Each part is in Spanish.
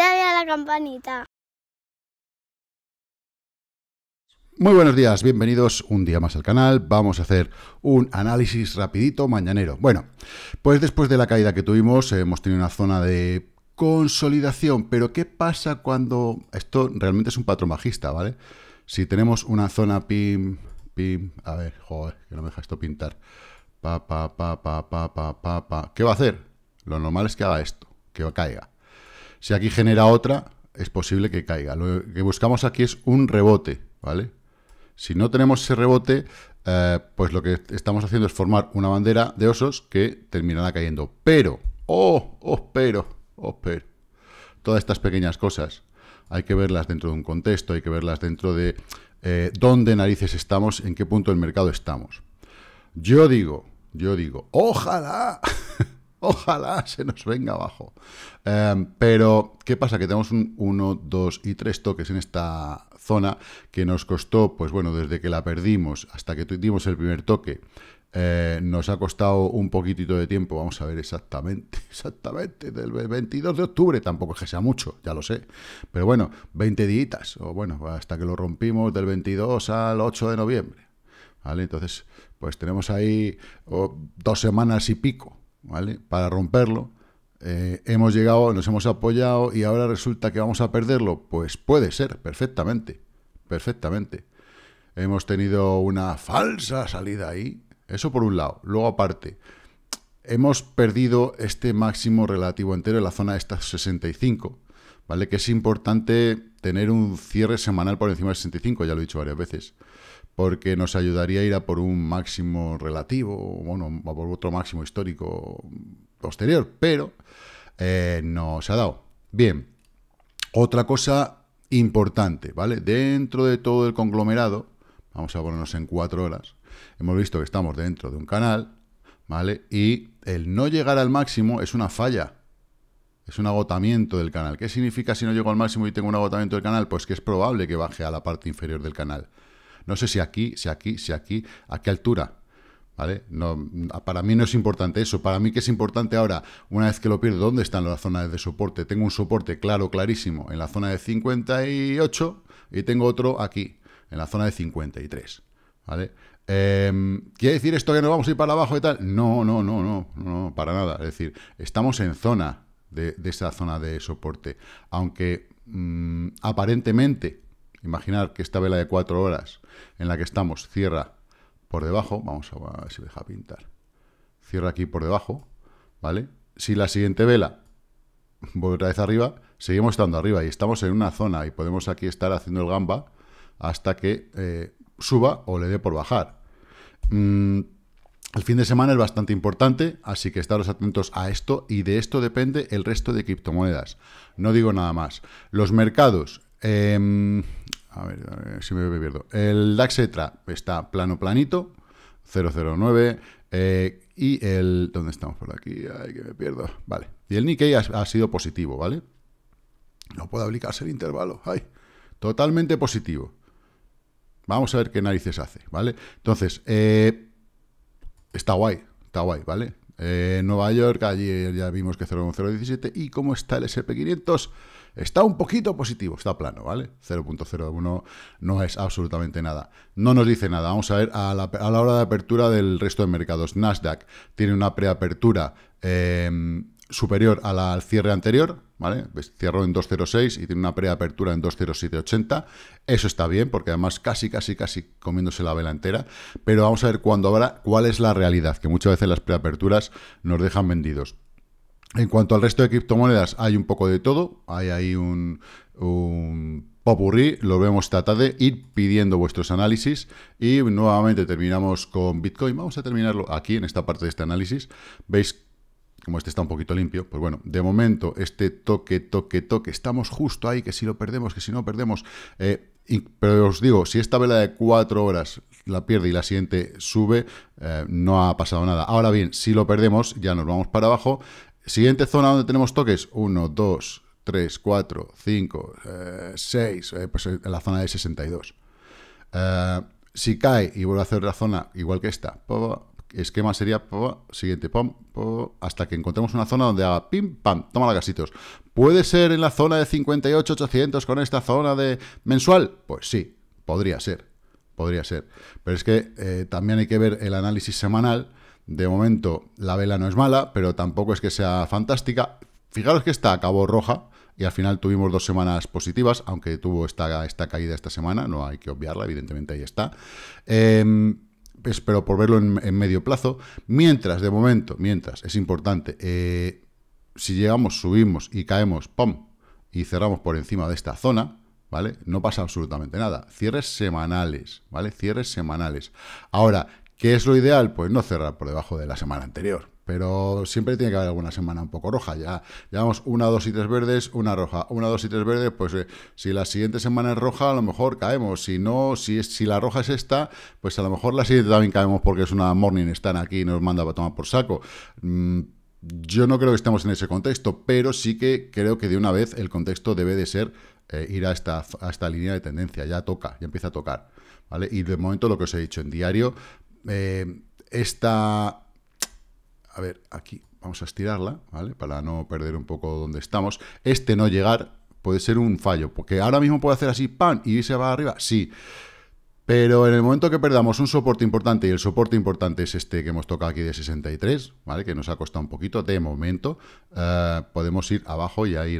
dale a la campanita. Muy buenos días, bienvenidos un día más al canal. Vamos a hacer un análisis rapidito mañanero. Bueno, pues después de la caída que tuvimos, hemos tenido una zona de consolidación, pero ¿qué pasa cuando...? Esto realmente es un patrón bajista, ¿vale? Si tenemos una zona pim, a ver, joder, que no me deja esto pintar. ¿Qué va a hacer? Lo normal es que haga esto, que caiga. Si aquí genera otra, es posible que caiga. Lo que buscamos aquí es un rebote, ¿vale? Si no tenemos ese rebote, pues lo que estamos haciendo es formar una bandera de osos que terminará cayendo. Pero, pero, todas estas pequeñas cosas hay que verlas dentro de un contexto, hay que verlas dentro de dónde narices estamos, en qué punto del mercado estamos. Yo digo, ojalá, ojalá se nos venga abajo. Pero, ¿qué pasa? Que tenemos un 1, 2 y 3 toques en esta zona que nos costó, pues bueno, desde que la perdimos hasta que dimos el primer toque, nos ha costado un poquitito de tiempo. Vamos a ver exactamente, del 22 de octubre, tampoco es que sea mucho, ya lo sé, pero bueno, 20 días, o bueno, hasta que lo rompimos del 22 al 8 de noviembre, ¿vale? Entonces, pues tenemos ahí 2 semanas y pico, ¿vale? Para romperlo. Hemos llegado, nos hemos apoyado y ahora resulta que vamos a perderlo. Pues puede ser, perfectamente. Hemos tenido una falsa salida ahí. Eso por un lado. Luego, aparte, hemos perdido este máximo relativo entero en la zona de estas 65, ¿vale? Que es importante tener un cierre semanal por encima de 65, ya lo he dicho varias veces, porque nos ayudaría a ir a por un máximo relativo, bueno, a por otro máximo histórico posterior, pero no se ha dado. Bien, otra cosa importante, ¿vale? Dentro de todo el conglomerado, vamos a ponernos en 4 horas, hemos visto que estamos dentro de un canal, ¿vale? Y el no llegar al máximo es una falla, es un agotamiento del canal. ¿Qué significa si no llego al máximo y tengo un agotamiento del canal? Pues que es probable que baje a la parte inferior del canal. No sé si aquí, a qué altura, ¿vale? No, para mí no es importante eso. Para mí que es importante ahora, una vez que lo pierdo, ¿dónde están las zonas de soporte? Tengo un soporte claro, clarísimo, en la zona de 58 y tengo otro aquí, en la zona de 53, ¿vale? ¿Quiere decir esto que nos vamos a ir para abajo y tal? No, para nada. Es decir, estamos en zona de esa zona de soporte. Aunque aparentemente, imaginar que esta vela de 4 horas en la que estamos cierra por debajo. Vamos a ver si me deja pintar. Cierra aquí por debajo, ¿vale? Si la siguiente vela vuelve otra vez arriba, seguimos estando arriba y estamos en una zona y podemos aquí estar haciendo el gamba hasta que suba o le dé por bajar. El fin de semana es bastante importante, así que estaros atentos a esto, y de esto depende el resto de criptomonedas. No digo nada más. Los mercados, a ver si me pierdo. El DAX ETRA está planito, 009, y el... ¿Dónde estamos por aquí? Ay, que me pierdo. Vale. Y el Nikkei ha sido positivo, ¿vale? No puedo aplicarse el intervalo. Ay, totalmente positivo. Vamos a ver qué narices hace, ¿vale? Entonces, está guay, ¿vale? Nueva York, ayer ya vimos que 0,017, y cómo está el S&P 500, está un poquito positivo, está plano, ¿vale? 0,01 no es absolutamente nada. No nos dice nada. Vamos a ver a la hora de apertura del resto de mercados. Nasdaq tiene una preapertura superior al cierre anterior, ¿vale? Pues cierro en 206 y tiene una preapertura en 207.80. Eso está bien, porque además casi comiéndose la vela entera. Pero vamos a ver cuándo habrá, cuál es la realidad, que muchas veces las preaperturas nos dejan vendidos. En cuanto al resto de criptomonedas, hay un poco de todo. Hay ahí un popurrí, lo vemos. Tratad de ir pidiendo vuestros análisis y nuevamente terminamos con Bitcoin. Vamos a terminarlo aquí, en esta parte de este análisis. Veis, como este está un poquito limpio, pues bueno, de momento este toque, estamos justo ahí, que si lo perdemos, que si no perdemos, pero os digo, si esta vela de 4 horas la pierde y la siguiente sube, no ha pasado nada. Ahora bien, si lo perdemos, ya nos vamos para abajo. Siguiente zona donde tenemos toques, 1, 2, 3, 4, 5, 6, pues en la zona de 62. Si cae y vuelve a hacer la zona igual que esta, esquema sería siguiente, hasta que encontremos una zona donde haga pim, pam, toma los gasitos. ¿Puede ser en la zona de 58.800 con esta zona de mensual? Pues sí, podría ser. Pero es que también hay que ver el análisis semanal. De momento la vela no es mala, pero tampoco es que sea fantástica. Fijaros que esta acabó roja y al final tuvimos dos semanas positivas, aunque tuvo esta caída esta semana, no hay que obviarla, evidentemente ahí está. Pero por verlo en medio plazo, mientras, es importante, si llegamos, subimos y caemos, ¡pum!, y cerramos por encima de esta zona, ¿vale? No pasa absolutamente nada. Cierres semanales, ¿vale? Cierres semanales. Ahora, ¿qué es lo ideal? Pues no cerrar por debajo de la semana anterior. Pero siempre tiene que haber alguna semana un poco roja. Ya llevamos una, dos y tres verdes, una roja, una, dos y tres verdes, pues si la siguiente semana es roja, a lo mejor caemos. Si no, si la roja es esta, pues a lo mejor la siguiente también caemos porque es una morning, están aquí y nos manda a tomar por saco. Yo no creo que estemos en ese contexto, pero sí que creo que de una vez el contexto debe de ser ir a esta línea de tendencia. Ya toca, ya empieza a tocar, ¿vale? Y de momento lo que os he dicho en diario, esta... A ver, aquí vamos a estirarla, ¿vale? Para no perder un poco donde estamos. Este no llegar puede ser un fallo, porque ahora mismo puede hacer así, ¡pam!, y irse va arriba, sí. Pero en el momento que perdamos un soporte importante, y el soporte importante es este que hemos tocado aquí de 63, ¿vale? Que nos ha costado un poquito de momento, podemos ir abajo y ahí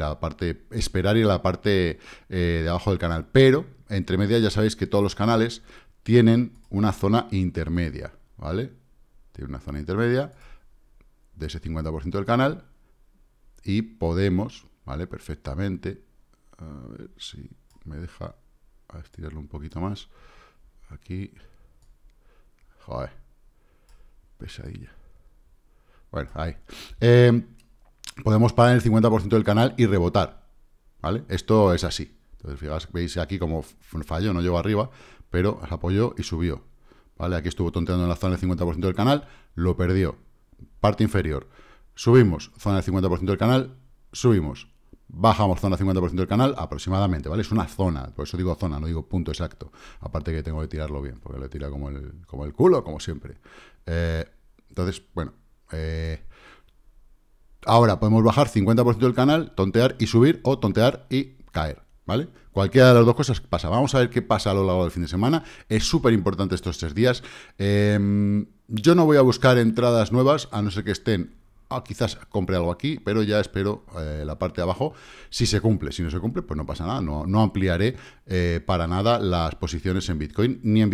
esperar ir a la parte de abajo del canal. Pero, entre medias, ya sabéis que todos los canales tienen una zona intermedia, ¿vale? Tiene una zona intermedia de ese 50% del canal y podemos, ¿vale?, perfectamente, a ver si me deja estirarlo un poquito más, aquí, joder, pesadilla, bueno, ahí, podemos parar en el 50% del canal y rebotar, ¿vale? Esto es así, entonces fijaos, veis aquí como falló, no llegó arriba, pero apoyó y subió, ¿vale? Aquí estuvo tonteando en la zona del 50% del canal, lo perdió. Parte inferior, subimos, zona del 50% del canal, subimos, bajamos, zona del 50% del canal, aproximadamente, ¿vale? Es una zona, por eso digo zona, no digo punto exacto, aparte que tengo que tirarlo bien, porque lo tira como el culo, como siempre. Entonces, bueno, ahora podemos bajar 50% del canal, tontear y subir, o tontear y caer, ¿vale? Cualquiera de las dos cosas pasa. Vamos a ver qué pasa a lo largo del fin de semana. Es súper importante estos 3 días. Yo no voy a buscar entradas nuevas, a no ser que estén... quizás compre algo aquí, pero ya espero la parte de abajo. Si se cumple, si no se cumple, pues no pasa nada. No ampliaré para nada las posiciones en Bitcoin, ni en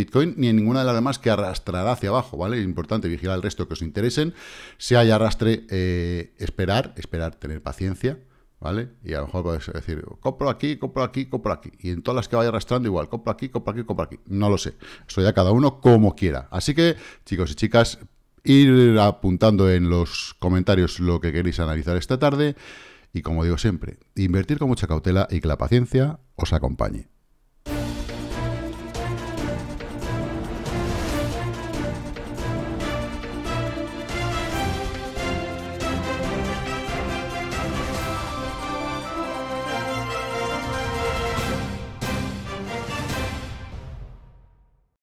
ninguna de las demás que arrastrará hacia abajo, ¿vale? Es importante vigilar el resto que os interesen. Si hay arrastre, esperar, tener paciencia, ¿vale? Y a lo mejor puedes decir, compro aquí, compro aquí, compro aquí. Y en todas las que vaya arrastrando igual, compro aquí, compro aquí, compro aquí. No lo sé. Eso ya cada uno como quiera. Así que, chicos y chicas, ir apuntando en los comentarios lo que queréis analizar esta tarde. Y como digo siempre, invertir con mucha cautela y que la paciencia os acompañe.